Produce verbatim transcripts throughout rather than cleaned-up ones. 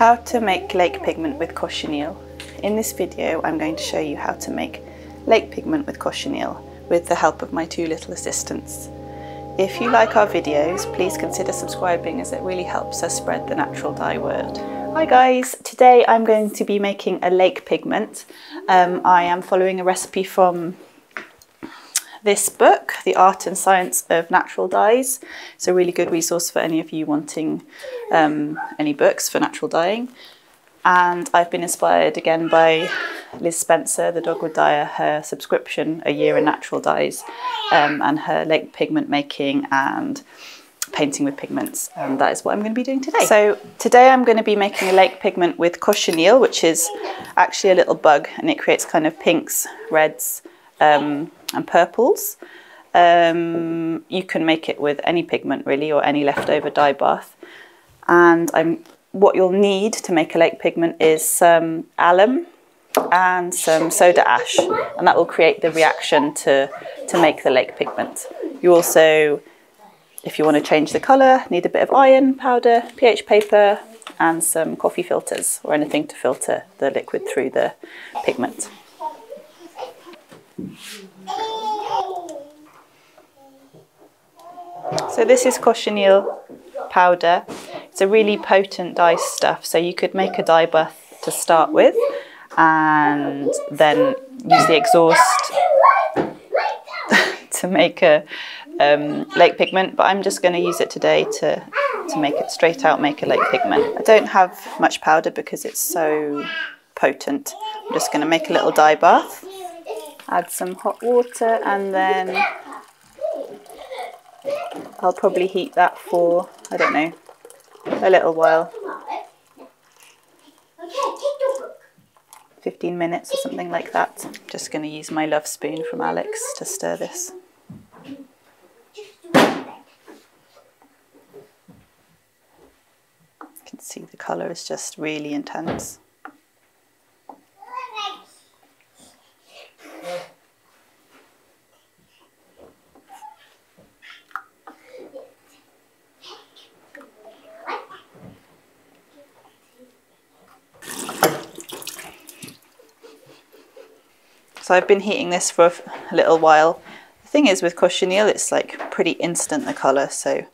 How to make lake pigment with cochineal. In this video I'm going to show you how to make lake pigment with cochineal with the help of my two little assistants. If you like our videos, please consider subscribing as it really helps us spread the natural dye word. Hi guys, today I'm going to be making a lake pigment. Um, I am following a recipe from this book, The Art and Science of Natural Dyes. It's a really good resource for any of you wanting um, any books for natural dyeing. And I've been inspired again by Liz Spencer, the Dogwood Dyer, her subscription, A Year in Natural Dyes, um, and her lake pigment making and painting with pigments. And that is what I'm going to be doing today. So today I'm going to be making a lake pigment with cochineal, which is actually a little bug, and it creates kind of pinks, reds, um, and purples. Um, you can make it with any pigment really, or any leftover dye bath. And I'm, what you'll need to make a lake pigment is some alum and some soda ash, and that will create the reaction to, to make the lake pigment. You also, if you want to change the colour, need a bit of iron powder, pH paper and some coffee filters, or anything to filter the liquid through the pigment. So this is cochineal powder. It's a really potent dye stuff, so you could make a dye bath to start with and then use the exhaust to make a um, lake pigment, but I'm just going to use it today to, to make it straight out, make a lake pigment. I don't have much powder because it's so potent. I'm just going to make a little dye bath, add some hot water, and then I'll probably heat that for, I don't know, a little while, fifteen minutes or something like that. I'm just going to use my love spoon from Alex to stir this. You can see the colour is just really intense. So I've been heating this for a little while. The thing is with cochineal, it's like pretty instant the colour, so.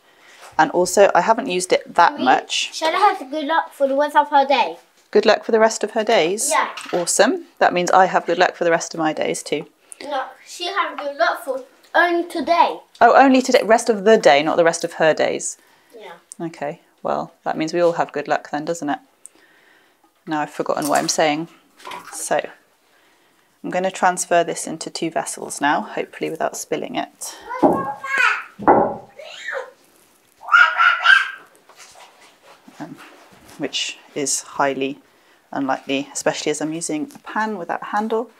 And also I haven't used it that Mommy, much. Shall I have good luck for the rest of her day? Good luck for the rest of her days? Yeah. Awesome. That means I have good luck for the rest of my days too. No, she has good luck for only today. Oh, only today, rest of the day, not the rest of her days. Yeah. Okay, well, that means we all have good luck then, doesn't it? Now I've forgotten what I'm saying. So. I'm going to transfer this into two vessels now, hopefully without spilling it. Um, which is highly unlikely, especially as I'm using a pan without a handle.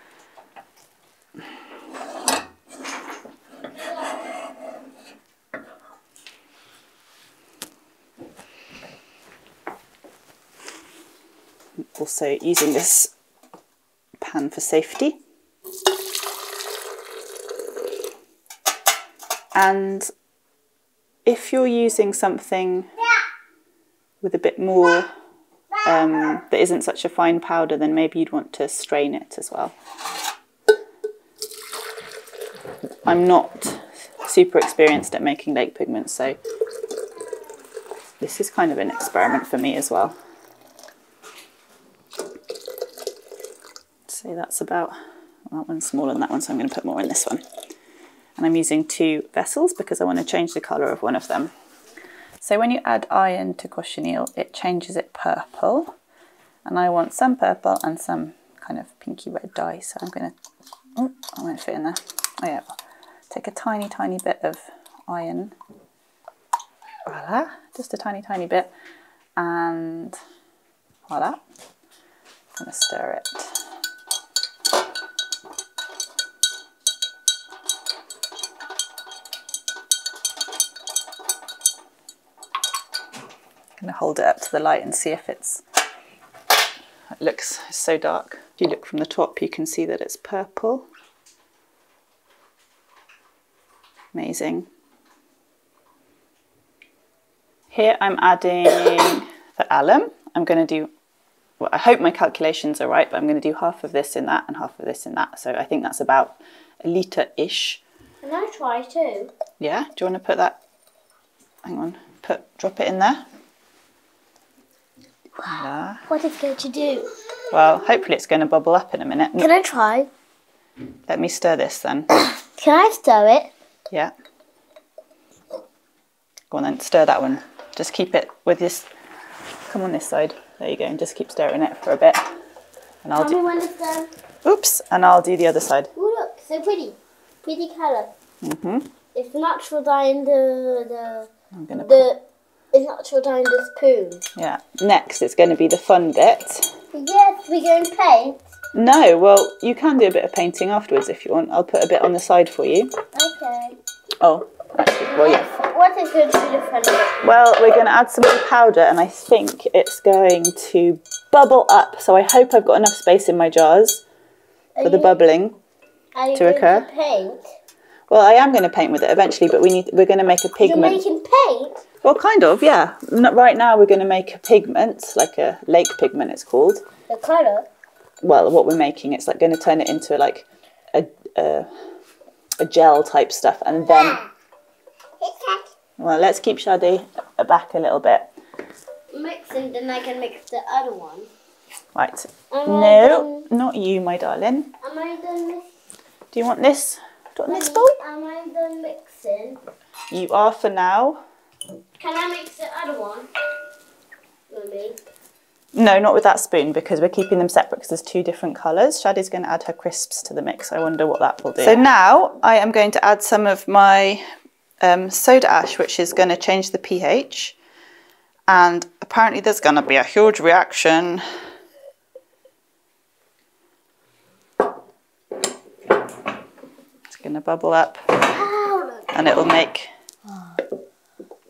I'm also using this pan for safety, and if you're using something with a bit more um, that isn't such a fine powder, then maybe you'd want to strain it as well. I'm not super experienced at making lake pigments, so this is kind of an experiment for me as well. So that's about, well, that one's smaller than that one, so I'm going to put more in this one. And I'm using two vessels because I want to change the colour of one of them. So when you add iron to cochineal, it changes it purple. And I want some purple and some kind of pinky red dye, so I'm going to, oh, I won't fit in there. Oh yeah, take a tiny, tiny bit of iron. Voila, just a tiny, tiny bit. And voila, I'm going to stir it. I'm going to hold it up to the light and see if it's, it looks so dark. If you look from the top, you can see that it's purple. Amazing. Here I'm adding the alum. I'm going to do, well, I hope my calculations are right, but I'm going to do half of this in that and half of this in that. So I think that's about a litre-ish. Can I try too? Yeah, do you want to put that, hang on, put drop it in there? Wow, yeah. What is it going to do? Well, hopefully it's going to bubble up in a minute. Can I try? Let me stir this then. Can I stir it? Yeah. Go on then, stir that one. Just keep it with this, come on this side. There you go, and just keep stirring it for a bit. And I'll Tell do... me when it's done. Oops, and I'll do the other side. Oh look, so pretty. Pretty colour. Mm-hmm. It's natural dye in the... the I'm gonna the, It's natural dye in the spoon. Yeah. Next, it's going to be the fun bit. Yes, we're going to paint. No, well, you can do a bit of painting afterwards if you want. I'll put a bit on the side for you. Okay. Oh, actually, well, yeah. What is going to be the fun bit? Well, we're going to add some more powder, and I think it's going to bubble up. So I hope I've got enough space in my jars for the bubbling to occur. Are you going to paint? Well, I am going to paint with it eventually, but we need we're going to make a pigment. You're making paint? Well, kind of, yeah. Not right now, we're going to make a pigment, like a lake pigment it's called. The colour? Well, what we're making, it's like going to turn it into like a a, a gel type stuff, and then yeah. Well, let's keep Shadi back a little bit. Mixing, then I can mix the other one. Right. Am no, done... not you, my darling. Am I done? Do you want this? Next bowl? Am I done mixing? You are for now. Can I mix the other one? Mummy? No, not with that spoon because we're keeping them separate because there's two different colours. Shadi's going to add her crisps to the mix. I wonder what that will do. So now I am going to add some of my um, soda ash, which is going to change the pH. And apparently there's going to be a huge reaction. Going to bubble up, oh, and it'll make. Oh.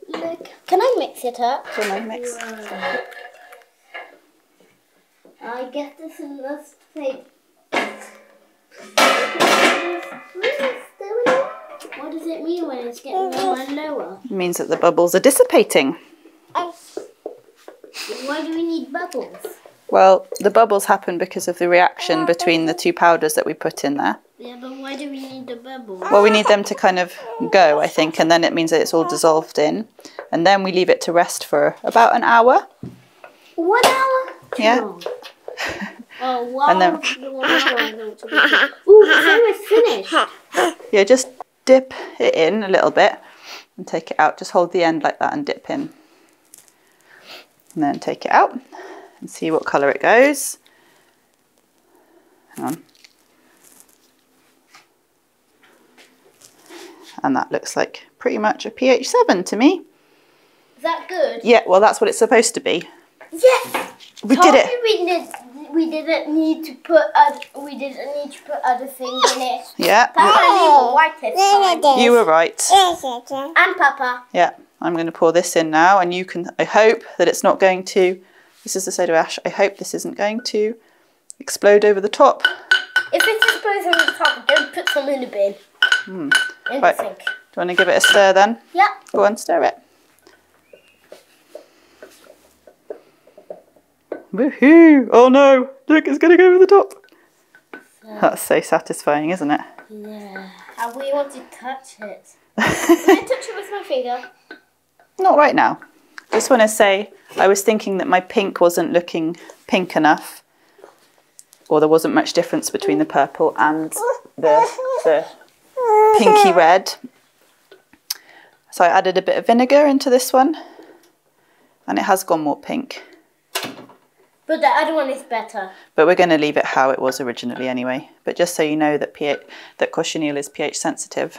Look, can I mix it up? Can I mix? Wow. I get this in this thing. What does it mean when it's getting lower and lower? It means that the bubbles are dissipating. Oh. Why do we need bubbles? Well, the bubbles happen because of the reaction between the two powders that we put in there. Yeah, but why do we need the bubbles? Well, we need them to kind of go, I think, and then it means that it's all dissolved in. And then we leave it to rest for about an hour. One hour? Yeah. Oh, oh wow. And then... Ooh, it's almost finished. Yeah, just dip it in a little bit and take it out. Just hold the end like that and dip in. And then take it out and see what colour it goes. Hang on. And that looks like pretty much a pH seven to me. Is that good? Yeah, well, that's what it's supposed to be. Yes! We Told did it! We, did, we didn't need to put other, we didn't need to put other things in it. Yeah. Papa, you were right. You were right. And Papa. Yeah, I'm going to pour this in now, and you can, I hope that it's not going to, this is the soda ash, I hope this isn't going to explode over the top. If it explodes over the top, don't put some in the bin. Mm. Right. Do you want to give it a stir then? Yeah. Go on, stir it. Woohoo! Oh no! Look, it's going to go over the top. So. That's so satisfying, isn't it? Yeah. I really want to touch it. Can I touch it with my finger? Not right now. I just want to say I was thinking that my pink wasn't looking pink enough, or there wasn't much difference between the purple and the the. pinky red. So I added a bit of vinegar into this one, and it has gone more pink. But the other one is better. But we're going to leave it how it was originally anyway. But just so you know that pH, that cochineal is pH sensitive.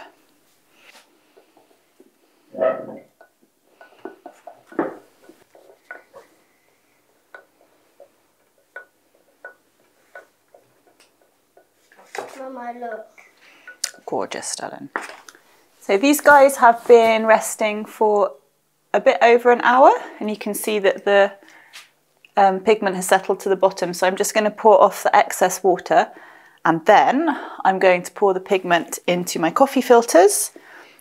Mama, look. Gorgeous, darling. So these guys have been resting for a bit over an hour, and you can see that the um, pigment has settled to the bottom. So I'm just going to pour off the excess water, and then I'm going to pour the pigment into my coffee filters,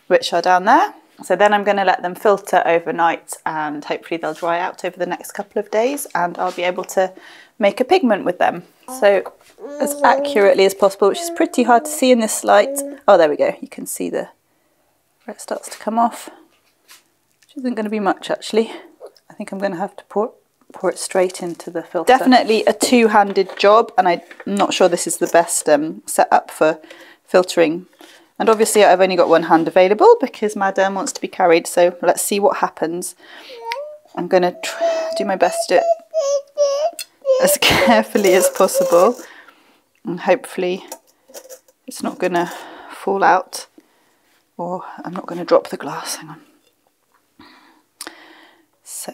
which are down there. So then I'm going to let them filter overnight, and hopefully they'll dry out over the next couple of days and I'll be able to make a pigment with them. So as accurately as possible, which is pretty hard to see in this light. Oh, there we go. You can see the where it starts to come off, which isn't going to be much actually. I think I'm going to have to pour, pour it straight into the filter. Definitely a two-handed job, and I'm not sure this is the best um, setup for filtering. And obviously I've only got one hand available because Madame wants to be carried, so let's see what happens. I'm going to do my best to do it as carefully as possible, and hopefully it's not going to fall out, or I'm not going to drop the glass. Hang on. So,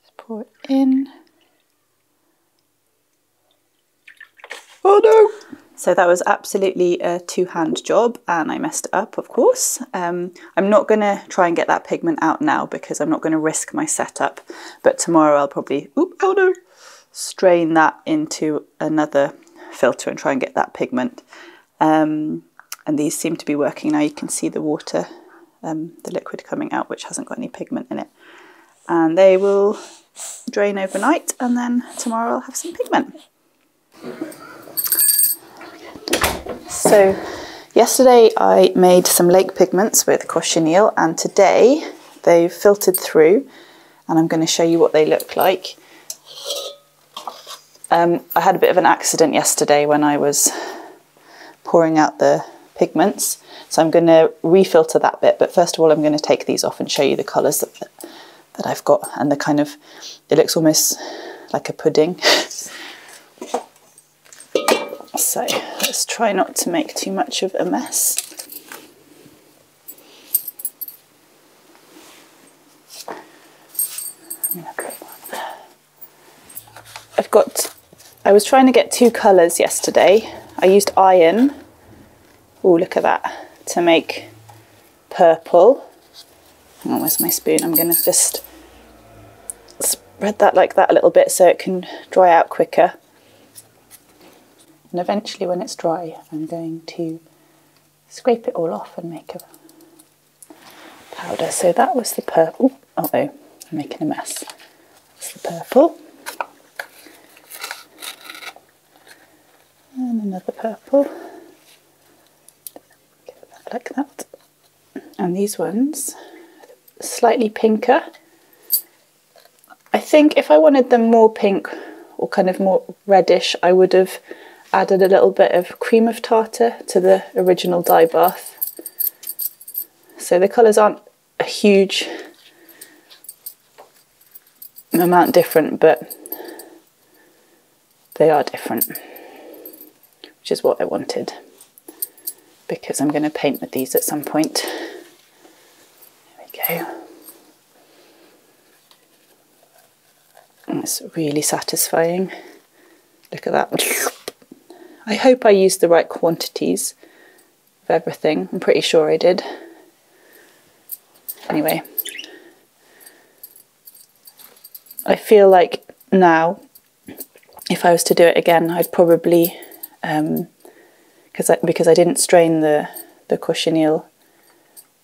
just pour it in. Oh no! So that was absolutely a two-hand job, and I messed it up, of course. Um, I'm not going to try and get that pigment out now because I'm not going to risk my setup. But tomorrow I'll probably, oop, oh no, strain that into another filter and try and get that pigment. Um, and these seem to be working now. You can see the water, um, the liquid coming out, which hasn't got any pigment in it. And they will drain overnight, and then tomorrow I'll have some pigment. So yesterday I made some lake pigments with cochineal, and today they've filtered through and I'm going to show you what they look like. Um, I had a bit of an accident yesterday when I was pouring out the pigments, so I'm going to refilter that bit, but first of all I'm going to take these off and show you the colours that, that I've got, and the kind of, it looks almost like a pudding. So let's try not to make too much of a mess. I've got, I was trying to get two colours yesterday. I used iron, oh look at that, to make purple. Hang on, where's my spoon? I'm going to just spread that like that a little bit so it can dry out quicker. And eventually when it's dry, I'm going to scrape it all off and make a powder. So that was the purple. Uh oh, I'm making a mess. That's the purple. And another purple. Give it that like that. And these ones, slightly pinker. I think if I wanted them more pink or kind of more reddish, I would have added a little bit of cream of tartar to the original dye bath. So the colours aren't a huge amount different, but they are different, which is what I wanted, because I'm going to paint with these at some point. There we go. And it's really satisfying. Look at that. I hope I used the right quantities of everything. I'm pretty sure I did. Anyway, I feel like now, if I was to do it again, I'd probably, um, cause I, because I didn't strain the, the cochineal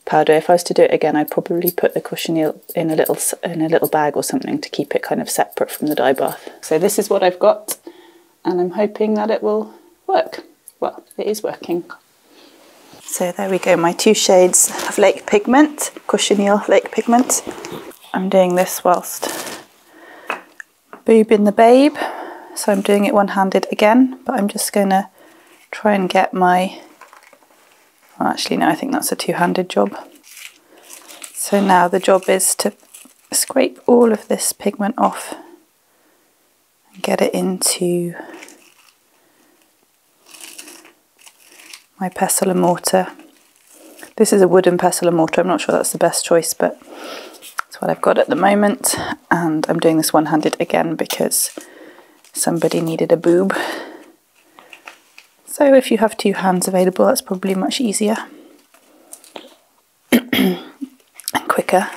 powder, if I was to do it again, I'd probably put the cochineal in a little in a little bag or something to keep it kind of separate from the dye bath. So this is what I've got, and I'm hoping that it will work. Well, it is working. So there we go, my two shades of lake pigment, cochineal lake pigment. I'm doing this whilst boobing the babe, so I'm doing it one-handed again, but I'm just going to try and get my, well actually no, I think that's a two-handed job. So now the job is to scrape all of this pigment off and get it into my pestle and mortar. This is a wooden pestle and mortar. I'm not sure that's the best choice, but it's what I've got at the moment. And I'm doing this one-handed again because somebody needed a boob. So if you have two hands available, that's probably much easier and quicker.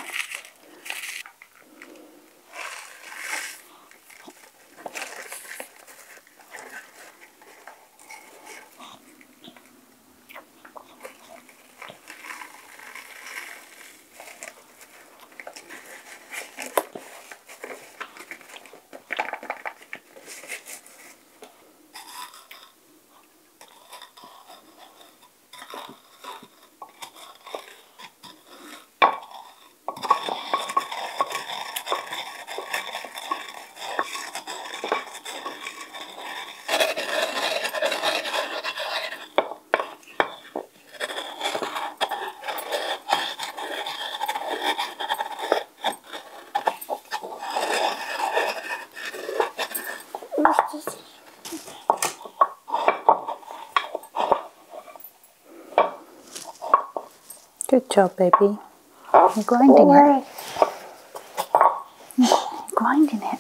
just good job, baby. You're grinding it. You're grinding it.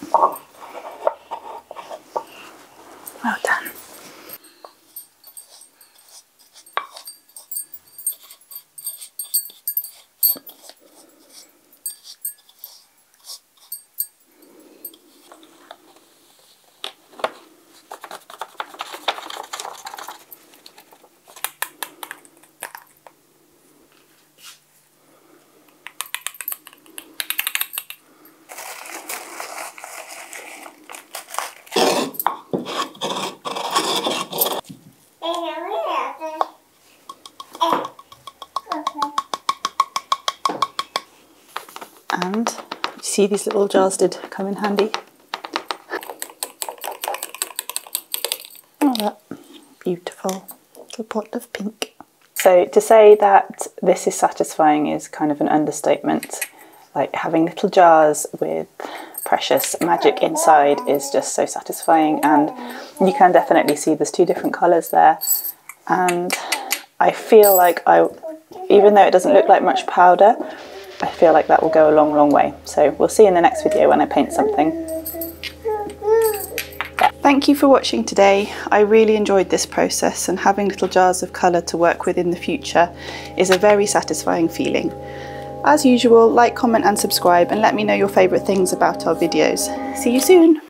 Well done. And you see these little jars did come in handy. Look at that beautiful little pot of pink. So to say that this is satisfying is kind of an understatement. Like having little jars with precious magic inside is just so satisfying, and you can definitely see there's two different colours there. And I feel like I, even though it doesn't look like much powder, I feel like that will go a long, long way. So we'll see in the next video when I paint something. Thank you for watching today. I really enjoyed this process, and having little jars of colour to work with in the future is a very satisfying feeling. As usual, like, comment and subscribe, and let me know your favourite things about our videos. See you soon!